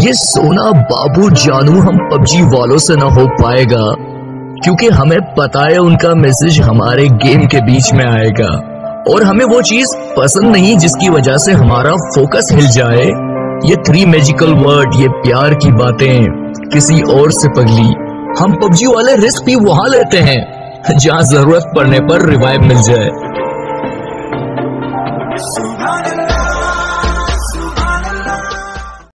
ये सोना बाबू जानू हम पबजी वालों से ना हो पाएगा, क्योंकि हमें पता है उनका मैसेज हमारे गेम के बीच में आएगा और हमें वो चीज पसंद नहीं जिसकी वजह से हमारा फोकस हिल जाए। ये 3 मैजिकल वर्ड, ये प्यार की बातें किसी और से पगली। हम पबजी वाले रिस्क भी वहां लेते हैं जहां जरूरत पड़ने पर रिवाइव मिल जाए।